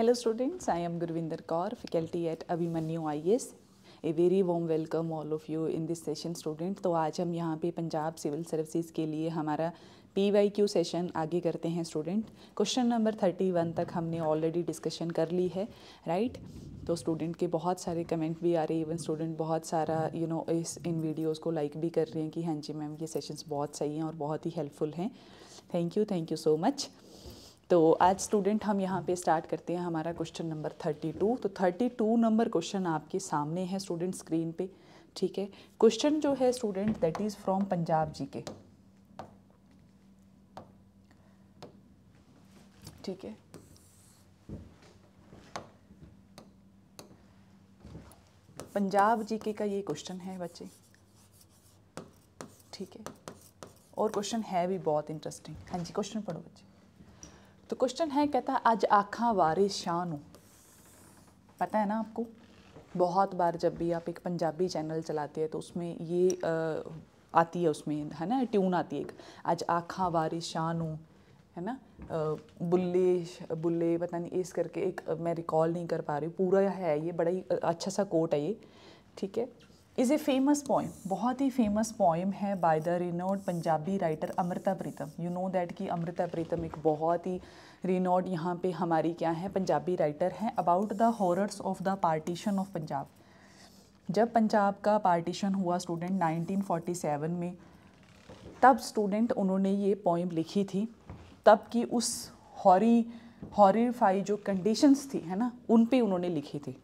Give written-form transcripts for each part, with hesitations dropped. Hello students, I am Gurwinder Kaur, faculty at abhimanu IAS. A very warm welcome all of you in this session student. तो आज हम यहाँ पे Punjab civil services के लिए हमारा PYQ सेशन आगे करते हैं स्टूडेंट. क्वेश्चन नंबर 31 तक हमने ऑलरेडी डिस्कशन कर ली है राइट. तो स्टूडेंट के बहुत सारे कमेंट भी आ रहे हैं, इवन स्टूडेंट बहुत सारा इन वीडियोस को लाइक भी कर रहे हैं कि हाँ जी मैम ये सेशंस बहुत सही हैं और बहुत ही हेल्पफुल हैं. Thank you so much. तो आज स्टूडेंट हम यहाँ पे स्टार्ट करते हैं हमारा क्वेश्चन नंबर 32. तो 32 नंबर क्वेश्चन आपके सामने है स्टूडेंट स्क्रीन पे, ठीक है. क्वेश्चन जो है student that is from Punjab GK, ठीक है. पंजाब जीके का ये क्वेश्चन है बच्चे, ठीक है. और क्वेश्चन है भी बहुत इंटरेस्टिंग. हाँ जी क्वेश्चन पढ़ो बच्चे. तो क्वेश्चन है, कहता अज आखा वारिस शाह नूं. पता है ना आपको, बहुत बार जब भी आप एक पंजाबी चैनल चलाते हैं तो उसमें ये आती है, उसमें है ना ट्यून आती है एक, अज आखा वारिस शाह नूं, है ना, बुल्ले पता नहीं इस करके एक, मैं रिकॉल नहीं कर पा रही हूँ पूरा है ये, बड़ा ही अच्छा सा कोट है ये, ठीक है. इज़ ए फेमस पोइम, बहुत ही फेमस पोइम है by the renowned Punjabi writer Amrita Pritam. You know that कि अमृता प्रीतम एक बहुत ही रिनोड यहाँ पे हमारी क्या है पंजाबी राइटर हैं. About the horrors of the partition of Punjab. जब पंजाब का पार्टीशन हुआ स्टूडेंट 1947 में, तब स्टूडेंट उन्होंने ये पोइम लिखी थी. तब की उस हॉरिफाई जो कंडीशंस थी है ना, उन पर उन्होंने लिखी थी.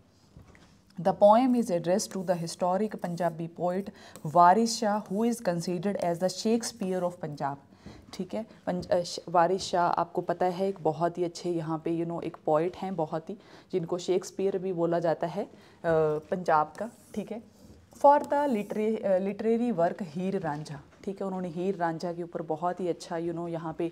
The poem is addressed to the historic Punjabi poet Waris Shah, who is considered as the Shakespeare of Punjab. ठीक है, वारिस शाह आपको पता है एक बहुत ही अच्छे यहाँ पे एक पोइट हैं, बहुत ही जिनको शेक्सपियर भी बोला जाता है पंजाब का, ठीक है. For the literary work Heer Ranjha, ठीक है. उन्होंने हीर रांझा के ऊपर बहुत ही अच्छा यहाँ पे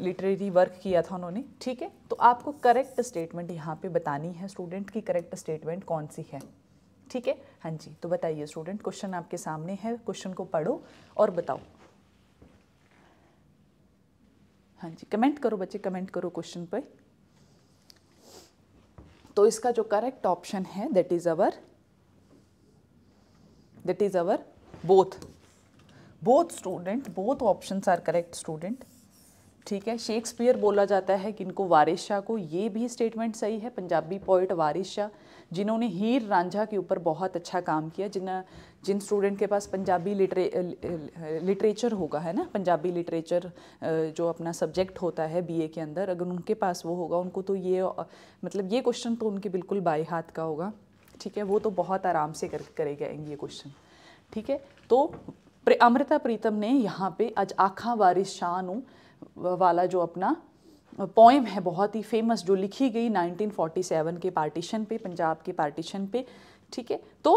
लिटरेरी वर्क किया था उन्होंने, ठीक है. तो आपको करेक्ट स्टेटमेंट यहाँ पे बतानी है स्टूडेंट की, करेक्ट स्टेटमेंट कौन सी है, ठीक है. हाँ जी तो बताइए स्टूडेंट, क्वेश्चन आपके सामने है, क्वेश्चन को पढ़ो और बताओ. हाँ जी कमेंट करो बच्चे, कमेंट करो क्वेश्चन पे. तो इसका जो करेक्ट ऑप्शन है that is our both student, both options are correct student, ठीक है. शेक्सपियर बोला जाता है किनको, वारिस शाह को. ये भी स्टेटमेंट सही है, पंजाबी पोइट वारिस शाह जिन्होंने हीर रांझा के ऊपर बहुत अच्छा काम किया. जिन स्टूडेंट के पास पंजाबी लिटरेचर होगा है ना, पंजाबी लिटरेचर जो अपना सब्जेक्ट होता है बीए के अंदर, अगर उनके पास वो होगा उनको तो ये मतलब ये क्वेश्चन तो उनके बिल्कुल बाएं हाथ का होगा, ठीक है. वो तो बहुत आराम से करेगा ये क्वेश्चन, ठीक है. तो अमृता प्रीतम ने यहाँ पे अज आखा वारिस शाह नूं वाला जो अपना पोएम है बहुत ही फेमस, जो लिखी गई 1947 के पार्टीशन पे, पंजाब के पार्टीशन पे, ठीक है. तो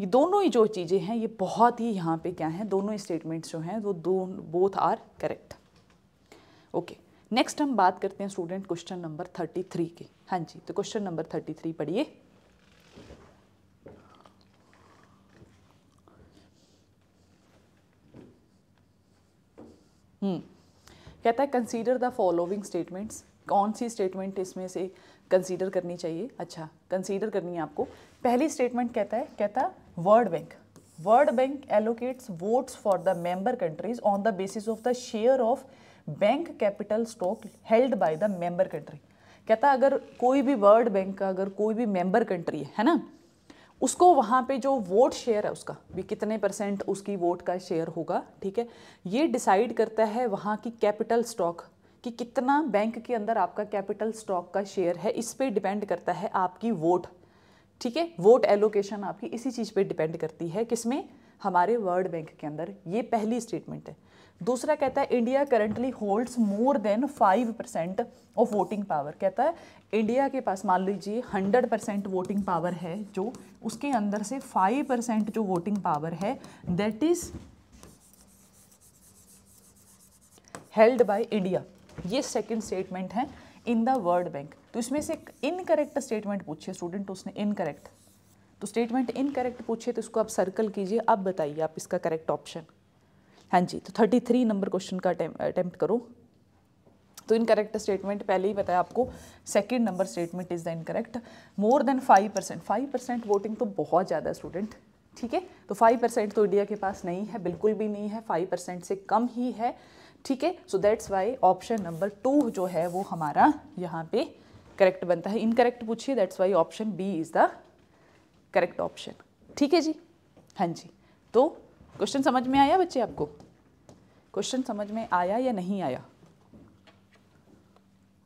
ये दोनों ही जो चीज़ें हैं ये बहुत ही यहाँ पे क्या है, दोनों ही स्टेटमेंट्स जो हैं वो both are correct. Okay next हम बात करते हैं स्टूडेंट क्वेश्चन नंबर 33 के. हाँ जी तो क्वेश्चन नंबर 33 पढ़िए. कहता है कंसीडर द फॉलोइंग स्टेटमेंट्स. कौन सी स्टेटमेंट इसमें से कंसीडर करनी चाहिए? अच्छा कंसीडर करनी है आपको. पहली स्टेटमेंट कहता world bank allocates votes for the member countries on the basis of the share of bank capital stock held by the member country. कहता अगर कोई भी वर्ल्ड बैंक का अगर कोई भी मेंबर कंट्री है ना, उसको वहाँ पे जो वोट शेयर है उसका भी कितने परसेंट उसकी वोट का शेयर होगा, ठीक है, ये डिसाइड करता है वहाँ की कैपिटल स्टॉक कि कितना बैंक के अंदर आपका कैपिटल स्टॉक का शेयर है. इस पे डिपेंड करता है आपकी वोट, ठीक है. वोट एलोकेशन आपकी इसी चीज़ पे डिपेंड करती है, किसमें, हमारे वर्ल्ड बैंक के अंदर. ये पहली स्टेटमेंट है. दूसरा कहता है India currently holds more than 5% of voting power. कहता है इंडिया के पास मान लीजिए 100% वोटिंग पावर है, जो उसके अंदर से 5% जो वोटिंग पावर है that is held by India. ये सेकंड स्टेटमेंट है इन द वर्ल्ड बैंक. तो इसमें से इनकरेक्ट स्टेटमेंट पूछे स्टूडेंट, तो उसने इनकरेक्ट, तो स्टेटमेंट इनकरेक्ट पूछे तो इसको आप सर्कल कीजिए. अब बताइए आप इसका करेक्ट ऑप्शन. हाँ जी तो 33 नंबर क्वेश्चन का अटैम्प्ट करो. तो इनकरेक्ट स्टेटमेंट पहले ही बताया आपको, second number statement is the incorrect. More than 5%, 5% voting तो बहुत ज़्यादा स्टूडेंट, ठीक है। तो 5% तो इंडिया के पास नहीं है, बिल्कुल भी नहीं है, 5% से कम ही है, ठीक है। So that's why option number 2 जो है वो हमारा यहाँ पे करेक्ट बनता है। इनकरेक्ट पूछिए, that's why option B is the correct option, ठीक है जी। हाँ जी, तो क्वेश्चन समझ में आया बच्चे, आपको क्वेश्चन समझ में आया या नहीं आया?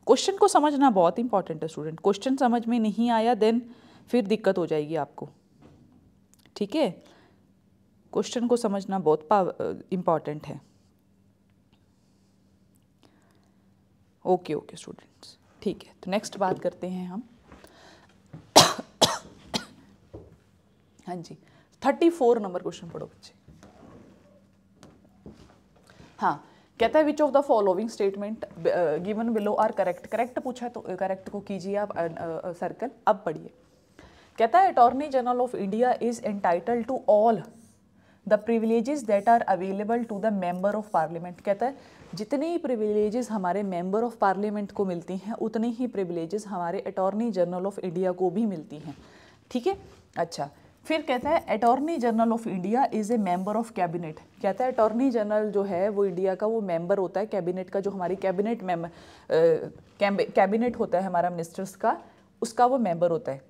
क्वेश्चन को समझना बहुत इंपॉर्टेंट है स्टूडेंट। क्वेश्चन समझ में नहीं आया देन फिर दिक्कत हो जाएगी आपको, ठीक है। क्वेश्चन को समझना बहुत इंपॉर्टेंट है। ओके ओके स्टूडेंट्स, ठीक है। तो नेक्स्ट बात करते हैं हम, हाँ जी, 34 नंबर क्वेश्चन पढ़ो बच्चे। हाँ, कहता है which of the following statement given below are correct. Correct पूछा है तो करेक्ट को कीजिए आप सर्कल। अब पढ़िए, कहता है attorney general of India is entitled to all the privileges that are available to the member of parliament. कहता है जितनी प्रिविलेजेस हमारे मेंबर ऑफ पार्लियामेंट को मिलती हैं उतनी ही प्रिविलेजेस हमारे अटॉर्नी जनरल ऑफ इंडिया को भी मिलती हैं, ठीक है। अच्छा, फिर कहता है attorney general of India is a member of cabinet. कहता है अटॉर्नी जनरल जो है वो इंडिया का वो मेंबर होता है कैबिनेट का, जो हमारी कैबिनेट कैबिनेट होता है हमारा मिनिस्टर्स का, उसका वो मेंबर होता है।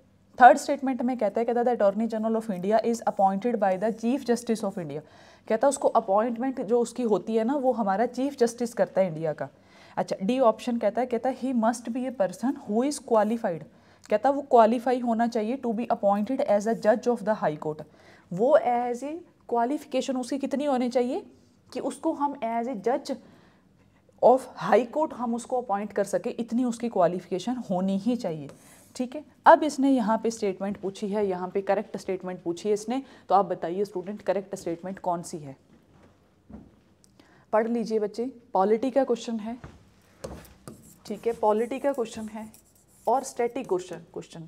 थर्ड स्टेटमेंट में कहता है the attorney general of India is appointed by the chief justice of India. कहता है उसको अपॉइंटमेंट जो उसकी होती है ना वो हमारा चीफ जस्टिस करता है इंडिया का। अच्छा, डी ऑप्शन कहता है he must be a person who is qualified. कहता वो क्वालिफाई होना चाहिए to be appointed as a जज ऑफ द हाई कोर्ट। वो एज ए क्वालिफिकेशन उसकी कितनी होनी चाहिए कि उसको हम एज ए जज ऑफ हाई कोर्ट हम उसको अपॉइंट कर सके, इतनी उसकी क्वालिफिकेशन होनी ही चाहिए, ठीक है। अब इसने यहाँ पे स्टेटमेंट पूछी है, यहाँ पे करेक्ट स्टेटमेंट पूछी है इसने, तो आप बताइए स्टूडेंट करेक्ट स्टेटमेंट कौन सी है? पढ़ लीजिए बच्चे, पॉलिटी का क्वेश्चन है, ठीक है, पॉलिटी का क्वेश्चन है और स्टैटिक क्वेश्चन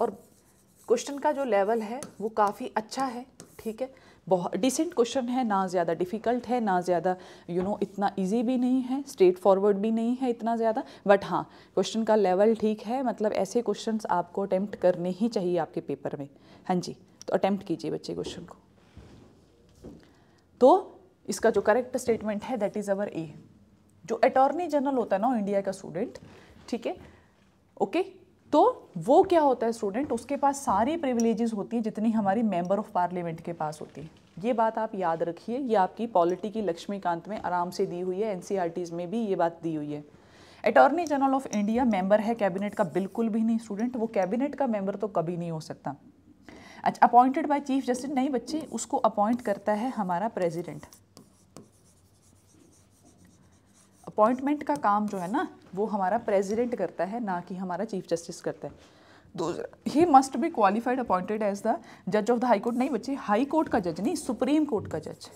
और क्वेश्चन का जो लेवल है वो काफ़ी अच्छा है, ठीक है। बहुत डिसेंट क्वेश्चन है, ना ज़्यादा डिफ़िकल्ट है ना ज़्यादा इतना इजी भी नहीं है, स्ट्रेट फॉरवर्ड भी नहीं है इतना ज़्यादा, बट हाँ क्वेश्चन का लेवल ठीक है। मतलब ऐसे क्वेश्चंस आपको अटैम्प्ट करने ही चाहिए आपके पेपर में। हाँ जी, तो अटैम्प्ट कीजिए बच्चे क्वेश्चन को। तो इसका जो करेक्ट स्टेटमेंट है दैट इज़ अवर ए, जो अटॉर्नी जनरल होता है ना इंडिया का स्टूडेंट, ठीक है, ओके तो वो क्या होता है स्टूडेंट, उसके पास सारी प्रिविलेजेस होती हैं जितनी हमारी मेंबर ऑफ पार्लियामेंट के पास होती है। ये बात आप याद रखिए, ये आपकी पॉलिटी की लक्ष्मीकांत में आराम से दी हुई है, एनसीईआरटीज में भी ये बात दी हुई है। Attorney general of India member है कैबिनेट का? बिल्कुल भी नहीं स्टूडेंट, वो कैबिनेट का मेंबर तो कभी नहीं हो सकता। अच्छा, अपॉइंटेड बाय चीफ जस्टिस? नहीं बच्चे, उसको अपॉइंट करता है हमारा प्रेजिडेंट। अपॉइंटमेंट का काम जो है ना वो हमारा प्रेसिडेंट करता है, ना कि हमारा चीफ जस्टिस करता है। दूसरा, he must be qualified appointed as the जज ऑफ द हाई कोर्ट। नहीं बच्चे, हाई कोर्ट का जज नहीं, सुप्रीम कोर्ट का जज।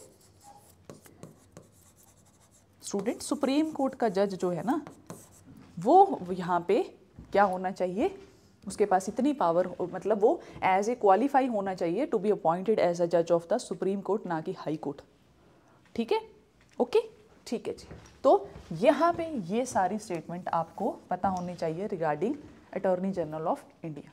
स्टूडेंट, सुप्रीम कोर्ट का जज जो है ना वो यहाँ पे क्या होना चाहिए, उसके पास इतनी पावर, मतलब वो एज ए क्वालिफाई होना चाहिए to be appointed as a जज ऑफ द सुप्रीम कोर्ट, ना कि हाई कोर्ट, ठीक है। ओके, ठीक है जी। तो यहाँ पे ये सारी स्टेटमेंट आपको पता होनी चाहिए regarding attorney general of India,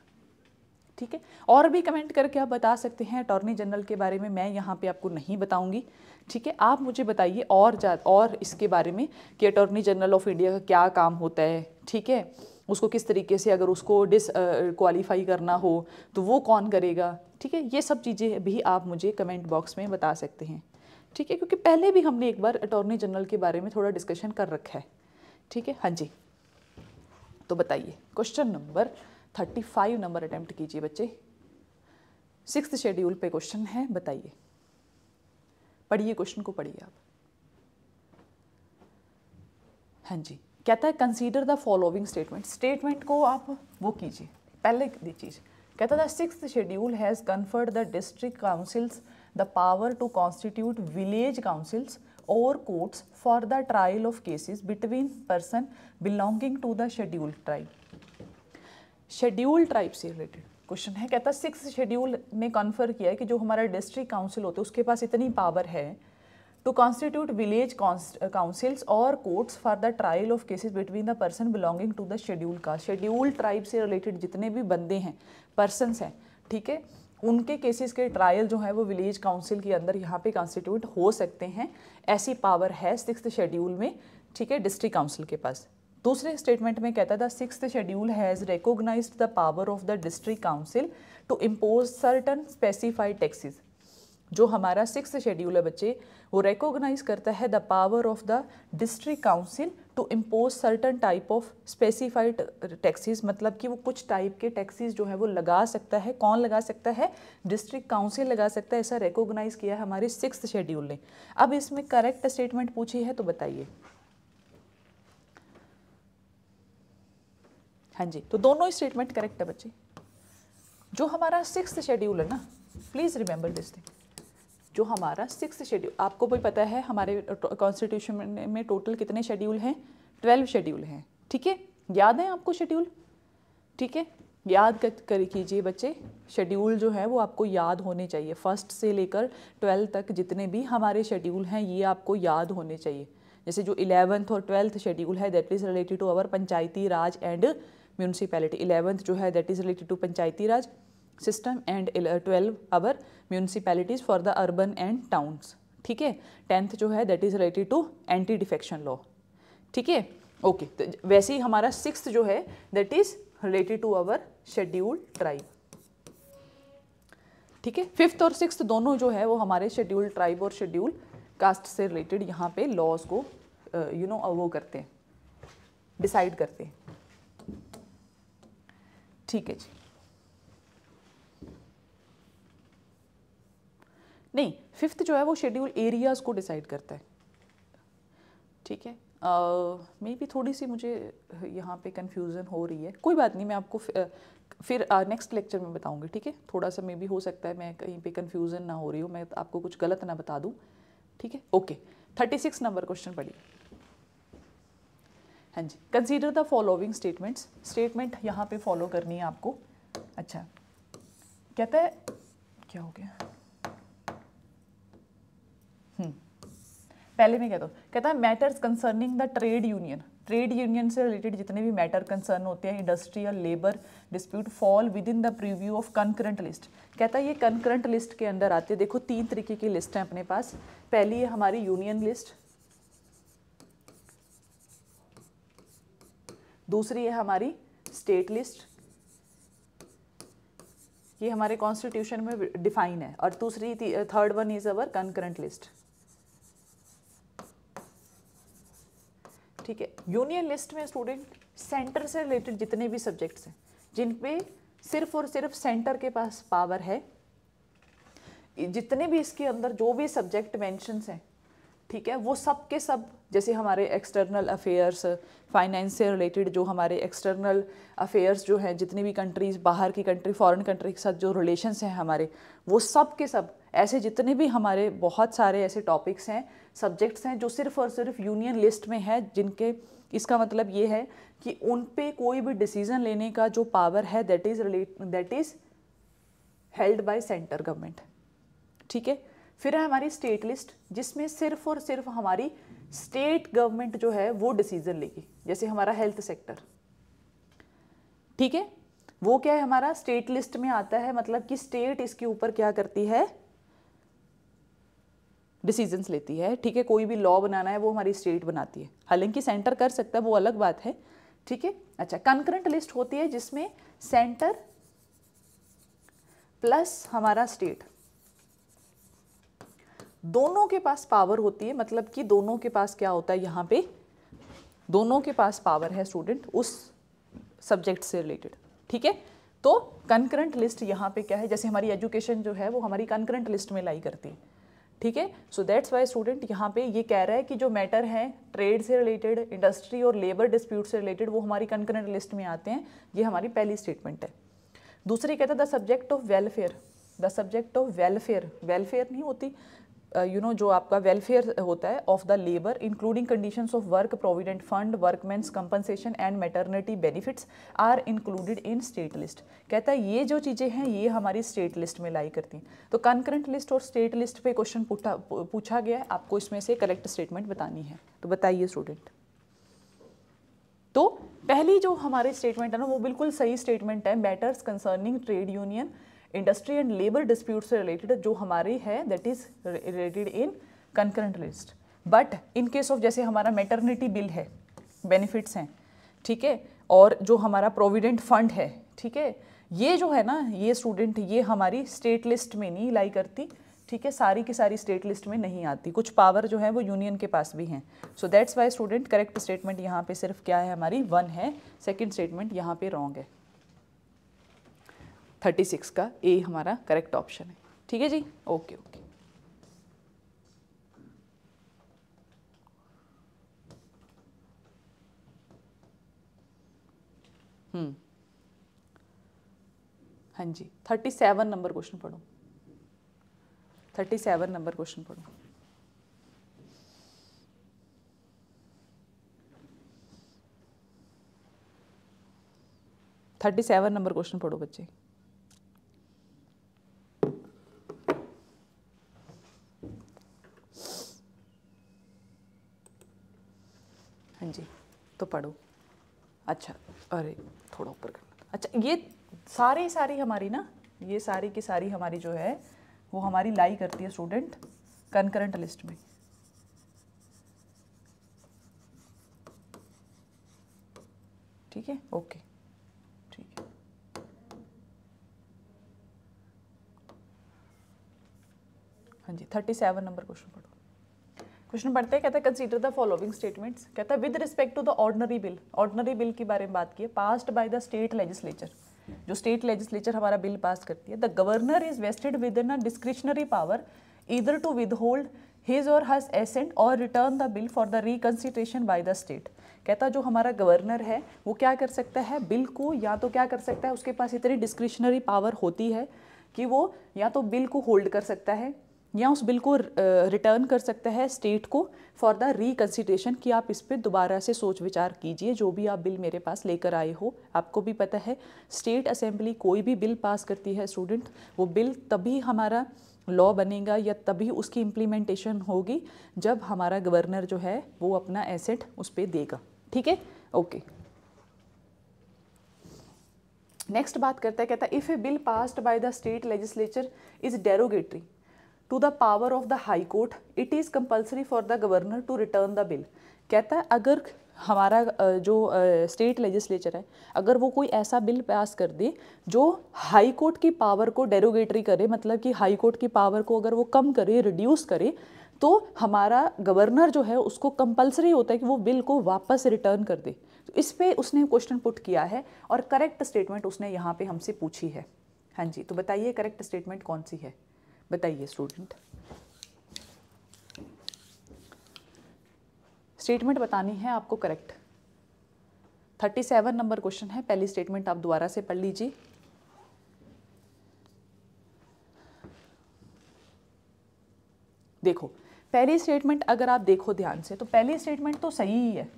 ठीक है। और भी कमेंट करके आप बता सकते हैं अटॉर्नी जनरल के बारे में, मैं यहाँ पे आपको नहीं बताऊँगी, ठीक है। आप मुझे बताइए और इसके बारे में कि अटॉर्नी जनरल ऑफ इंडिया का क्या काम होता है, ठीक है, उसको किस तरीके से अगर उसको डिसक्वालीफाई करना हो तो वो कौन करेगा, ठीक है। ये सब चीज़ें भी आप मुझे कमेंट बॉक्स में बता सकते हैं, ठीक है, क्योंकि पहले भी हमने एक बार अटॉर्नी जनरल के बारे में थोड़ा डिस्कशन कर रखा है, ठीक है। हाँ जी, तो बताइए क्वेश्चन नंबर 35 नंबर अटेम्प्ट कीजिए बच्चे, 6th शेड्यूल पे क्वेश्चन है, बताइए, पढ़िए क्वेश्चन को, पढ़िए आप। हाँ जी, कहता है consider the following statement. Statement को आप वो कीजिए, पहले दी चीज़ कहता था 6th schedule has conferred the district councils the power to constitute village councils or courts for the trial of cases between person belonging to the scheduled tribe. Scheduled tribe से related क्वेश्चन है। कहता 6th schedule में confer किया है कि जो हमारा district council होता है उसके पास इतनी पावर है to constitute village councils or courts for the trial of cases between the person belonging to the scheduled caste. scheduled tribe से related जितने भी बंदे हैं, persons हैं, ठीक है, उनके केसेस के ट्रायल जो है वो विलेज काउंसिल के अंदर यहाँ पे कॉन्स्टिट्यूट हो सकते हैं. ऐसी पावर है सिक्स्थ शेड्यूल में, ठीक है, डिस्ट्रिक्ट काउंसिल के पास. दूसरे स्टेटमेंट में कहता था sixth schedule has recognised the power of the district council to impose certain specified taxes. जो हमारा सिक्स्थ शेड्यूल है बच्चे, वो रिकॉग्नाइज करता है the power of the district council to impose certain type of specified taxes. मतलब कि वो कुछ टाइप के टैक्सेस जो है वो लगा सकता है. कौन लगा सकता है? डिस्ट्रिक्ट काउंसिल लगा सकता है. ऐसा रिकॉग्नाइज किया है हमारे सिक्स्थ शेड्यूल ने. अब इसमें करेक्ट स्टेटमेंट पूछी है तो बताइए. हाँ जी, तो दोनों ही स्टेटमेंट करेक्ट है बच्चे. जो हमारा सिक्स्थ शेड्यूल है ना, प्लीज़ रिमेंबर दिस थिंग. जो हमारा सिक्स्थ शेड्यूल, आपको भी पता है हमारे कॉन्स्टिट्यूशन में टोटल कितने शेड्यूल हैं? 12 शेड्यूल हैं, ठीक है. याद है आपको शेड्यूल? ठीक है, याद कर कीजिए बच्चे. शेड्यूल जो है वो आपको याद होने चाहिए. फर्स्ट से लेकर 12 तक जितने भी हमारे शेड्यूल हैं ये आपको याद होने चाहिए. जैसे जो 11th और 12th शेड्यूल है that is related to our Panchayati Raj and municipality. 11th जो है that is related to Panchayati Raj system and 12 our municipalities for the urban and towns, ठीक है. 10th जो है that is related to anti defection law, ठीक है, okay. तो वैसे ही हमारा सिक्स्थ जो है that is related to our scheduled tribe, ठीक है. फिफ्थ और सिक्स्थ दोनों जो है वो हमारे शेड्यूल्ड ट्राइब और शेड्यूल कास्ट से रिलेटेड यहाँ पे लॉज को वो करते हैं, डिसाइड करते हैं, ठीक है जी. नहीं, फिफ्थ जो है वो शेड्यूल एरियाज़ को डिसाइड करता है, ठीक है. मे भी थोड़ी सी मुझे यहाँ पे कन्फ्यूज़न हो रही है, कोई बात नहीं, मैं आपको फिर नेक्स्ट लेक्चर में बताऊँगी, ठीक है. थोड़ा सा मे भी हो सकता है मैं कहीं पे कन्फ्यूज़न ना हो रही हो, मैं आपको कुछ गलत ना बता दूँ, ठीक है, ओके. 36 नंबर क्वेश्चन पढ़िए. हाँ जी, consider the following statements. Statement यहाँ पर फॉलो करनी है आपको. अच्छा, कहता है क्या हो गया, पहले मैं कहता हूँ, कहता है matters concerning the trade union. Trade union से रिलेटेड जितने भी मैटर कंसर्न होते हैं industrial labour dispute fall within the preview of concurrent list. कहता है ये कंकरेंट लिस्ट के अंदर आते हैं. देखो तीन तरीके की लिस्ट हैं अपने पास. पहली है हमारी यूनियन लिस्ट, दूसरी है हमारी स्टेट लिस्ट, ये हमारे कॉन्स्टिट्यूशन में डिफाइन है, और दूसरी third one is our concurrent list, ठीक है. यूनियन लिस्ट में स्टूडेंट सेंटर से रिलेटेड जितने भी सब्जेक्ट्स हैं जिन पे सिर्फ और सिर्फ सेंटर के पास पावर है, जितने भी इसके अंदर जो भी सब्जेक्ट मेंशन्स हैं, ठीक है, वो सब के सब, जैसे हमारे एक्सटर्नल अफेयर्स, फाइनेंस से रिलेटेड जो हमारे एक्सटर्नल अफेयर्स जो हैं, जितनी भी कंट्रीज़, बाहर की कंट्री, फॉरेन कंट्री के साथ जो रिलेशंस हैं हमारे, वो सब के सब ऐसे जितने भी हमारे बहुत सारे ऐसे टॉपिक्स हैं, सब्जेक्ट्स हैं जो सिर्फ और सिर्फ यूनियन लिस्ट में है, जिनके इसका मतलब ये है कि उन पे कोई भी डिसीज़न लेने का जो पावर है that is held by centre government, ठीक है. फिर है हमारी स्टेट लिस्ट, जिसमें सिर्फ और सिर्फ हमारी स्टेट गवर्नमेंट जो है वो डिसीज़न लेगी, जैसे हमारा हेल्थ सेक्टर, ठीक है, वो क्या है हमारा स्टेट लिस्ट में आता है. मतलब कि स्टेट इसके ऊपर क्या करती है, डिसीजंस लेती है, ठीक है. कोई भी लॉ बनाना है वो हमारी स्टेट बनाती है, हालांकि सेंटर कर सकता है, वो अलग बात है, ठीक है. अच्छा, कंकरेंट लिस्ट होती है जिसमें सेंटर प्लस हमारा स्टेट दोनों के पास पावर होती है. मतलब कि दोनों के पास क्या होता है, यहाँ पे दोनों के पास पावर है स्टूडेंट उस सब्जेक्ट से रिलेटेड, ठीक है. तो कंकरेंट लिस्ट यहाँ पे क्या है, जैसे हमारी एजुकेशन जो है वो हमारी कंकरेंट लिस्ट में लाई करती है, ठीक है. सो दैट्स वाई स्टूडेंट यहाँ पे ये कह रहा है कि जो मैटर हैं ट्रेड से रिलेटेड, इंडस्ट्री और लेबर डिस्प्यूट से रिलेटेड, वो हमारी कंकरेंट लिस्ट में आते हैं. ये हमारी पहली स्टेटमेंट है. दूसरी कहता है the subject of welfare. The subject of welfare, welfare नहीं होती जो आपका वेलफेयर होता है of the labour including conditions of work, provident fund, workmen's compensation and maternity benefits are included in state list. कहता है ये जो चीज़ें हैं ये हमारी स्टेट लिस्ट में लाई करती हैं। तो कंकरेंट लिस्ट और स्टेट लिस्ट पे क्वेश्चन पूछा गया है, आपको इसमें से करेक्ट स्टेटमेंट बतानी है। तो बताइए स्टूडेंट। तो पहली जो हमारे स्टेटमेंट है ना वो बिल्कुल सही स्टेटमेंट है, matters concerning trade union industry and labour dispute से रिलेटेड, जो हमारी है that is related in concurrent list. But in case of जैसे हमारा मैटरनिटी बिल है, बेनिफिट्स हैं, ठीक है, और जो हमारा प्रोविडेंट फंड है, ठीक है, ये जो है ना ये स्टूडेंट ये हमारी स्टेट लिस्ट में नहीं लाई करती, ठीक है, सारी की सारी स्टेट लिस्ट में नहीं आती। कुछ पावर जो है वो यूनियन के पास भी हैं। So that's why student correct statement यहाँ पे सिर्फ क्या है हमारी 1 है, सेकंड स्टेटमेंट यहाँ पे रॉन्ग है। 36 का ए हमारा करेक्ट ऑप्शन है। ठीक है जी, ओके ओके। हाँ जी, 37 नंबर क्वेश्चन पढ़ो, 37 नंबर क्वेश्चन पढ़ो। बच्चे। हाँ जी, तो पढ़ो। अच्छा, अरे थोड़ा ऊपर करना। अच्छा, ये सारी हमारी ना ये सारी की सारी हमारी जो है वो हमारी लाई करती है स्टूडेंट कंकरेंट लिस्ट में। ठीक है, ओके, ठीक है। हाँ जी, 37 नंबर क्वेश्चन पढ़ो। क्वेश्चन पढ़ते हैं, कहता है कंसीडर द फॉलोइंग स्टेटमेंट्स। कहता है with respect to the ordinary bill के बारे में बात की है, passed by the state legislature, जो स्टेट लेजिस्लेचर हमारा बिल पास करती है। The governor is vested with in a discretionary power either to withhold his or her assent और return the bill for the reconsideration by the state. कहता जो हमारा governor है वो क्या कर सकता है, बिल को या तो क्या कर सकता है, उसके पास इतनी डिस्क्रिशनरी पावर होती है कि वो या तो बिल को होल्ड कर सकता है या उस बिल को रिटर्न कर सकता है स्टेट को फॉर द रिकंसिडरेशन, कि आप इस पर दोबारा से सोच विचार कीजिए, जो भी आप बिल मेरे पास लेकर आए हो। आपको भी पता है स्टेट असेंबली कोई भी बिल पास करती है स्टूडेंट, वो बिल तभी हमारा लॉ बनेगा या तभी उसकी इम्प्लीमेंटेशन होगी जब हमारा गवर्नर जो है वो अपना एसेट उस पर देगा। ठीक है, ओके। नेक्स्ट बात करता है, कहता है if a bill passed by the state legislature is derogatory to the power of the high court it is compulsory for the governor to return the bill. कहता है अगर हमारा जो स्टेट लेजिस्लेचर है अगर वो कोई ऐसा बिल पास कर दे जो हाई कोर्ट की पावर को डेरोगेटरी करे, मतलब कि हाई कोर्ट की पावर को अगर वो कम करे, रिड्यूस करे, तो हमारा गवर्नर जो है उसको कंपल्सरी होता है कि वो बिल को वापस रिटर्न कर दे। तो इस पर उसने क्वेश्चन पुट किया है और करेक्ट स्टेटमेंट उसने यहाँ पर हमसे पूछी है। हाँ जी, तो बताइए करेक्ट स्टेटमेंट कौन सी है, बताइए स्टूडेंट। स्टेटमेंट बतानी है आपको करेक्ट। 37 नंबर क्वेश्चन है, पहली स्टेटमेंट आप दोबारा से पढ़ लीजिए। देखो पहली स्टेटमेंट अगर आप देखो ध्यान से तो पहली स्टेटमेंट तो सही ही है,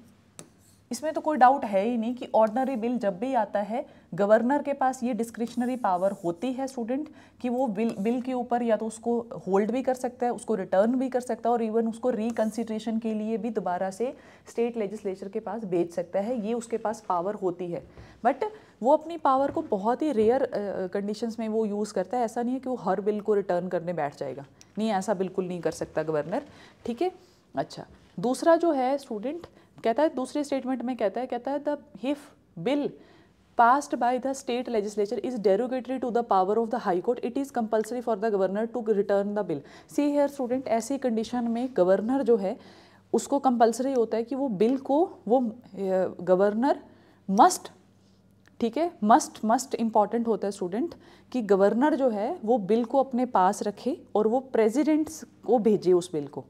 इसमें तो कोई डाउट है ही नहीं कि ऑर्डिनरी बिल जब भी आता है गवर्नर के पास ये डिस्क्रिशनरी पावर होती है स्टूडेंट कि वो बिल के ऊपर या तो उसको होल्ड भी कर सकता है, उसको रिटर्न भी कर सकता है और इवन उसको रिकंसिडरेशन के लिए भी दोबारा से स्टेट लेजिस्लेचर के पास भेज सकता है, ये उसके पास पावर होती है। बट वो अपनी पावर को बहुत ही रेयर कंडीशंस में वो यूज़ करता है, ऐसा नहीं है कि वो हर बिल को रिटर्न करने बैठ जाएगा, नहीं, ऐसा बिल्कुल नहीं कर सकता गवर्नर। ठीक है, अच्छा। दूसरा जो है स्टूडेंट कहता है, दूसरे स्टेटमेंट में कहता है the if bill passed by the state legislature is derogatory to the power of the high court it is compulsory for the governor to return the bill. See here student, ऐसी condition में governor जो है उसको compulsory होता है कि वो bill को वो गवर्नर मस्ट, ठीक है, मस्ट इम्पॉर्टेंट होता है स्टूडेंट कि गवर्नर जो है वो बिल को अपने पास रखे और वो प्रेजिडेंट्स को भेजे उस बिल को।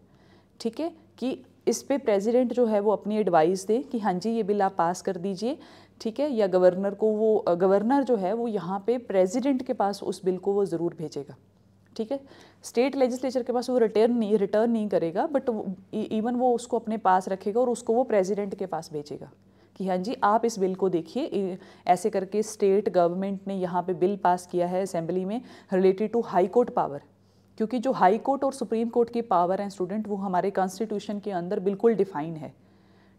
ठीक है, कि इस पे प्रेसिडेंट जो है वो अपनी एडवाइस दे कि हाँ जी ये बिल आप पास कर दीजिए। ठीक है, या गवर्नर को वो गवर्नर जो है वो यहाँ पे प्रेसिडेंट के पास उस बिल को वो ज़रूर भेजेगा। ठीक है। स्टेट लेजिस्लेचर के पास वो रिटर्न नहीं करेगा, बट इवन वो उसको अपने पास रखेगा और उसको वो प्रेसिडेंट के पास भेजेगा कि हाँ जी आप इस बिल को देखिए, ऐसे करके स्टेट गवर्नमेंट ने यहाँ पे बिल पास किया है असेंबली में related to high court power, क्योंकि जो हाई कोर्ट और सुप्रीम कोर्ट की पावर हैं स्टूडेंट वो हमारे कॉन्स्टिट्यूशन के अंदर बिल्कुल डिफाइन है,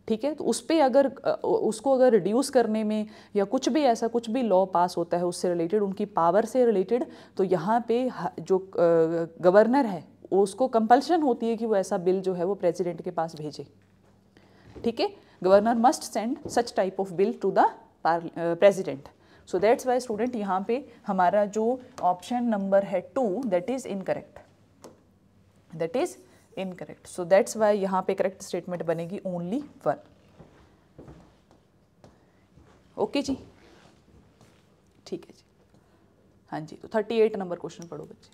ठीक है। तो उस पर उसको अगर रिड्यूस करने में या कुछ भी ऐसा कुछ भी लॉ पास होता है उससे रिलेटेड, उनकी पावर से रिलेटेड, तो यहाँ पे जो गवर्नर है उसको कंपल्शन होती है कि वो ऐसा बिल जो है वो प्रेसिडेंट के पास भेजे, ठीक है। Governor must send such type of bill to the president. So that's why student यहाँ पे हमारा जो ऑप्शन नंबर है 2 that is incorrect. So that's why यहाँ पे करेक्ट स्टेटमेंट बनेगी ओनली 1। ओके जी, ठीक है जी, हाँ जी। तो 38 नंबर क्वेश्चन पढ़ो बच्चे,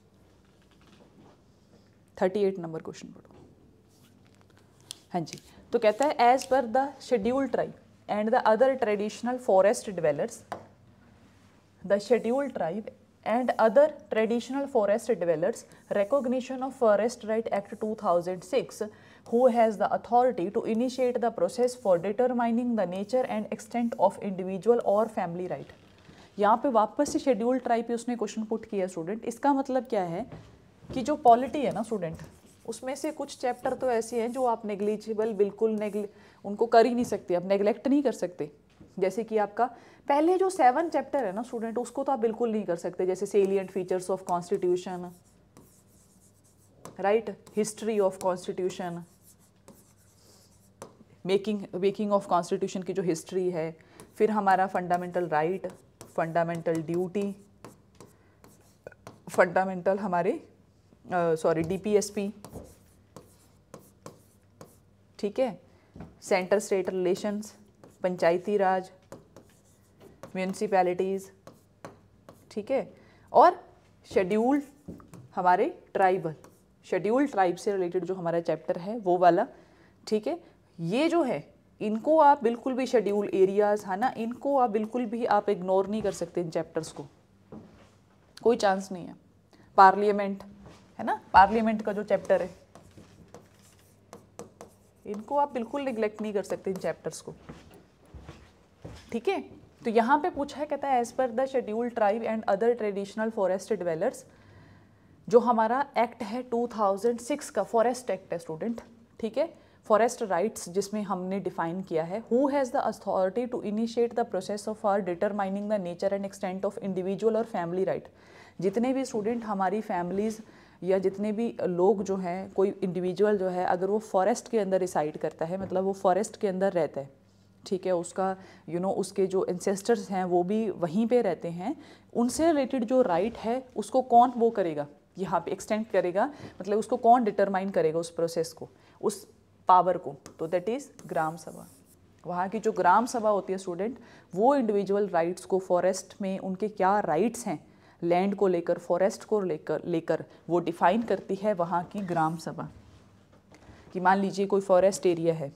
38 नंबर क्वेश्चन पढ़ो। हाँ जी, तो कहता है as per the scheduled tribe and the other traditional forest dwellers, the scheduled tribe and other traditional forest dwellers recognition of forest right act 2006 who has the authority to initiate the process for determining the nature and extent of individual or family right. यहाँ पे वापस से scheduled tribe पे उसने question put किया student. इसका मतलब क्या है कि जो पॉलिटी है ना स्टूडेंट, उसमें से कुछ चैप्टर तो ऐसे हैं जो आप नेग्लिजिबल बिल्कुल उनको कर ही नहीं सकते, आप नेग्लेक्ट नहीं कर सकते। जैसे कि आपका पहले जो 7 चैप्टर है ना स्टूडेंट, उसको तो आप बिल्कुल नहीं कर सकते, जैसे salient features of constitution, right, history of constitution, making of constitution की जो हिस्ट्री है, फिर हमारा fundamental right, fundamental duty, fundamental हमारे DPSP, ठीक है, centre state relations, Panchayati Raj, municipalities, ठीक है, और शेड्यूल हमारे शेड्यूल ट्राइब से रिलेटेड जो हमारा चैप्टर है वो वाला, ठीक है। ये जो है इनको आप बिल्कुल भी, शेड्यूल एरियाज़ है ना, इनको आप बिल्कुल भी आप इग्नोर नहीं कर सकते, इन चैप्टर्स को कोई चांस नहीं है। पार्लियामेंट है ना, पार्लियामेंट का जो चैप्टर है, इनको आप बिल्कुल निगलेक्ट नहीं कर सकते, इन चैप्टर्स को, ठीक है। तो यहाँ पे पूछा है, कहता है as per the schedule tribe and other traditional forest dwellers, जो हमारा एक्ट है 2006 का फॉरेस्ट एक्ट है स्टूडेंट, ठीक है, फॉरेस्ट राइट्स जिसमें हमने डिफाइन किया है, who has the authority to initiate the process of for determining the nature and extent of individual or family right. जितने भी स्टूडेंट हमारी फैमिलीज़ या जितने भी लोग जो हैं, कोई इंडिविजुअल जो है, अगर वो फॉरेस्ट के अंदर रिसाइड करता है, मतलब वो फॉरेस्ट के अंदर रहता है, ठीक है, उसका उसके जो एंसेस्टर्स हैं वो भी वहीं पे रहते हैं, उनसे रिलेटेड जो राइट है उसको कौन वो करेगा, यहाँ पे एक्सटेंड करेगा, मतलब उसको कौन डिटरमाइन करेगा उस प्रोसेस को, उस पावर को, तो दैट इज़ ग्राम सभा। वहाँ की जो ग्राम सभा होती है स्टूडेंट, वो इंडिविजुअल राइट्स को, फॉरेस्ट में उनके क्या राइट्स हैं लैंड को लेकर, फॉरेस्ट को लेकर वो डिफाइन करती है वहाँ की ग्राम सभा। कि मान लीजिए कोई फॉरेस्ट एरिया है,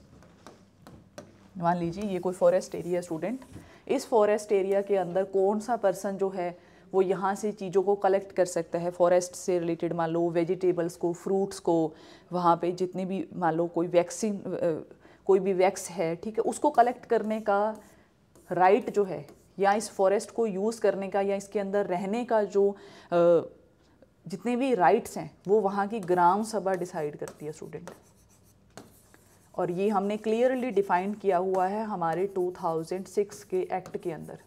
मान लीजिए ये कोई फॉरेस्ट एरिया स्टूडेंट, इस फॉरेस्ट एरिया के अंदर कौन सा पर्सन जो है वो यहाँ से चीज़ों को कलेक्ट कर सकता है फॉरेस्ट से रिलेटेड, मान लो वेजिटेबल्स को, फ्रूट्स को, वहाँ पे जितने भी, मान लो कोई भी वैक्स है, ठीक है, उसको कलेक्ट करने का राइट जो है, या इस फॉरेस्ट को यूज़ करने का या इसके अंदर रहने का जो जितने भी राइट्स हैं वो वहाँ की ग्राम सभा डिसाइड करती है स्टूडेंट। और ये हमने क्लियरली डिफाइन किया हुआ है हमारे 2006 के एक्ट के अंदर,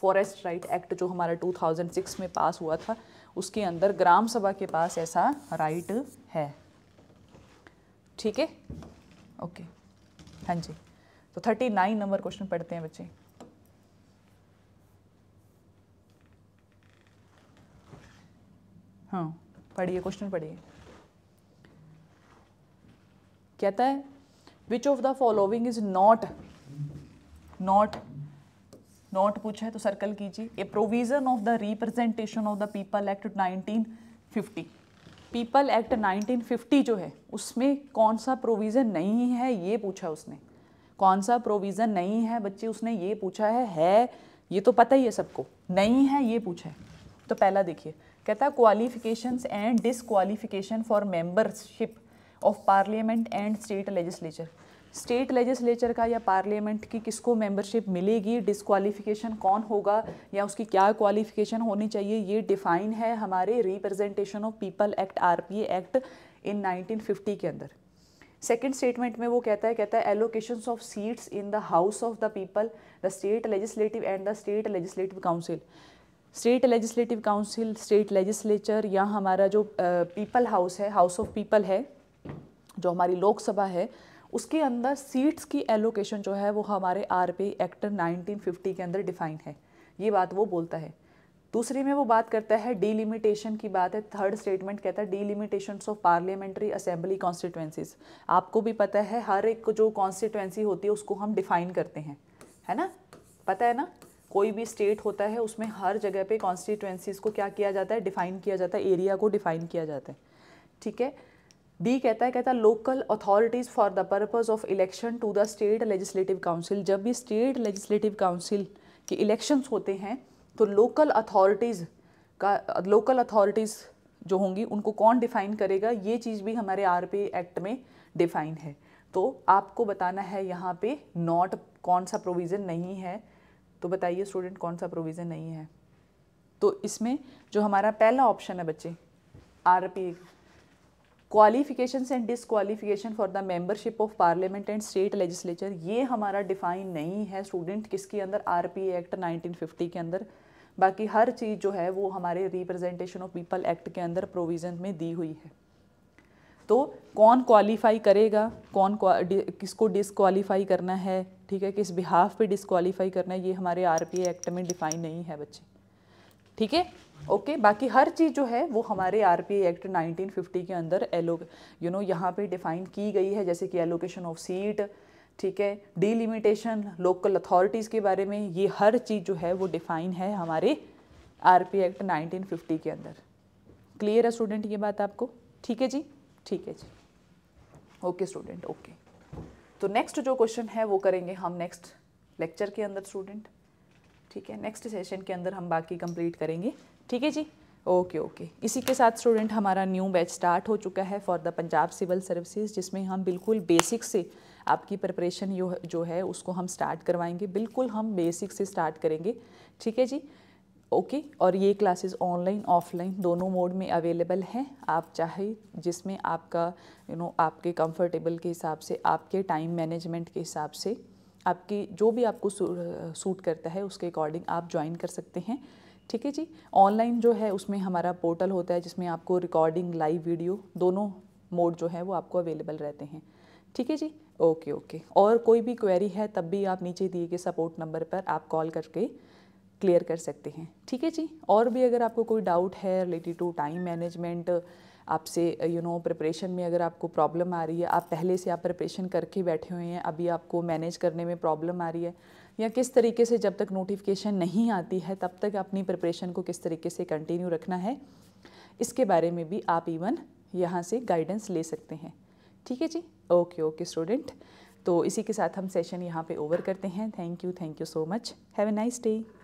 फॉरेस्ट राइट एक्ट जो हमारा 2006 में पास हुआ था, उसके अंदर ग्राम सभा के पास ऐसा राइट है, ठीक है। ओके, हाँ जी। तो 39 नंबर क्वेश्चन पढ़ते हैं बच्चे। हाँ, पढ़िए क्वेश्चन पढ़िए। कहता है which of the following is not पूछा है तो सर्कल कीजिए। A provision of the representation of the people act 1950, people act 1950 जो है उसमें कौन सा प्रोविज़न नहीं है ये पूछा उसने। कौन सा प्रोविज़न नहीं है बच्चे, उसने ये पूछा है। ये तो पता ही है सबको, नहीं है ये पूछा है। तो पहला देखिए कहता है qualifications and disqualification for membership of parliament and state legislature. State legislature का या पार्लियामेंट की किसको मेंबरशिप मिलेगी, डिसक्वालिफिकेशन कौन होगा या उसकी क्या क्वालिफिकेशन होनी चाहिए, ये डिफाइन है हमारे representation of people act RPA act in 1950 के अंदर। सेकेंड स्टेटमेंट में वो कहता है allocations of seats in the house of the people, the state legislative and the state legislative council. State legislative council, state legislature या हमारा जो people house है, हाउस ऑफ पीपल है, जो हमारी लोकसभा है, उसके अंदर सीट्स की एलोकेशन जो है वो हमारे आरपीए एक्ट 1950 के अंदर डिफाइन है, ये बात वो बोलता है। दूसरी में वो बात करता है डीलिमिटेशन की बात है। थर्ड स्टेटमेंट कहता है delimitations of parliamentary assembly constituencies. आपको भी पता है हर एक को जो कॉन्स्टिट्यूएंसी होती है उसको हम डिफाइन करते हैं, है ना, पता है ना। कोई भी स्टेट होता है उसमें हर जगह पे कॉन्स्टिट्यूएंसीज़ को क्या किया जाता है, डिफाइन किया जाता है, एरिया को डिफाइन किया जाता है, ठीक है। डी कहता है local authorities for the purpose of election to the state legislative council. जब भी स्टेट लेजिस्लेटिव काउंसिल के इलेक्शंस होते हैं तो लोकल अथॉरिटीज़ जो होंगी उनको कौन डिफ़ाइन करेगा, ये चीज़ भी हमारे आरपीए एक्ट में डिफ़ाइन है। तो आपको बताना है यहाँ पे नॉट कौन सा प्रोविज़न नहीं है, तो बताइए स्टूडेंट कौन सा प्रोविज़न नहीं है। तो इसमें जो हमारा पहला ऑप्शन है बच्चे, RPA qualifications and disqualification for the membership of parliament and state legislature, ये हमारा डिफ़ाइन नहीं है स्टूडेंट, किसके अंदर, आरपीए एक्ट 1950 के अंदर। बाकी हर चीज़ जो है वो हमारे रिप्रेजेंटेशन ऑफ पीपल एक्ट के अंदर प्रोविज़न में दी हुई है। तो कौन क्वालिफाई करेगा, कौन किसको डिसक्वालीफाई करना है, ठीक है, किस बिहाफ पे डिसक्वालीफाई करना है, ये हमारे आरपीए एक्ट में डिफ़ाइन नहीं है बच्चे, ठीक है, ओके। बाकी हर चीज़ जो है वो हमारे आरपीए एक्ट 1950 के अंदर यहाँ पे डिफ़ाइन की गई है, जैसे कि एलोकेशन ऑफ सीट, ठीक है, डिलिमिटेशन, लोकल अथॉरिटीज़ के बारे में, ये हर चीज़ जो है वो डिफ़ाइन है हमारे आरपीए एक्ट 1950 के अंदर। क्लियर है स्टूडेंट ये बात आपको, ठीक है जी, ठीक है जी, ओके स्टूडेंट, ओके। तो नेक्स्ट जो क्वेश्चन है वो करेंगे हम नेक्स्ट लेक्चर के अंदर स्टूडेंट, ठीक है, नेक्स्ट सेशन के अंदर हम बाकी कंप्लीट करेंगे, ठीक है जी, ओके ओके। इसी के साथ स्टूडेंट हमारा न्यू बैच स्टार्ट हो चुका है for the Punjab civil services, जिसमें हम बिल्कुल बेसिक से आपकी प्रिपरेशन जो है उसको हम स्टार्ट करवाएंगे, बिल्कुल हम बेसिक से स्टार्ट करेंगे, ठीक है जी, ओके। और ये क्लासेस ऑनलाइन ऑफलाइन दोनों मोड में अवेलेबल हैं, आप चाहे जिसमें आपका आपके कंफर्टेबल के हिसाब से, आपके टाइम मैनेजमेंट के हिसाब से, आपकी जो भी आपको सूट करता है उसके अकॉर्डिंग आप ज्वाइन कर सकते हैं, ठीक है जी। ऑनलाइन जो है उसमें हमारा पोर्टल होता है जिसमें आपको रिकॉर्डिंग, लाइव वीडियो, दोनों मोड जो है वो आपको अवेलेबल रहते हैं, ठीक है जी, ओके ओके। और कोई भी क्वेरी है तब भी आप नीचे दिए गए सपोर्ट नंबर पर आप कॉल करके क्लियर कर सकते हैं, ठीक है जी। और भी अगर आपको कोई डाउट है रिलेटेड टू टाइम मैनेजमेंट, आपसे प्रिपरेशन में अगर आपको प्रॉब्लम आ रही है, आप पहले से आप प्रिपरेशन करके बैठे हुए हैं, अभी आपको मैनेज करने में प्रॉब्लम आ रही है, या किस तरीके से जब तक नोटिफिकेशन नहीं आती है तब तक अपनी प्रिपरेशन को किस तरीके से कंटिन्यू रखना है, इसके बारे में भी आप इवन यहाँ से गाइडेंस ले सकते हैं, ठीक है जी, ओके ओके स्टूडेंट। तो इसी के साथ हम सेशन यहाँ पे ओवर करते हैं। Thank you so much, have a nice day.